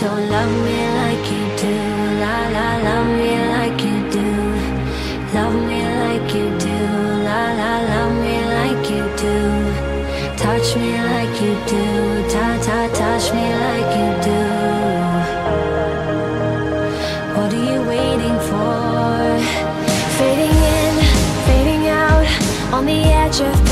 So love me like you do, la la, love me like you do, love me like you do, la la, love me like you do, touch me like you do, ta ta, touch me like you do. What are you waiting for? Fading in, fading out, on the edge of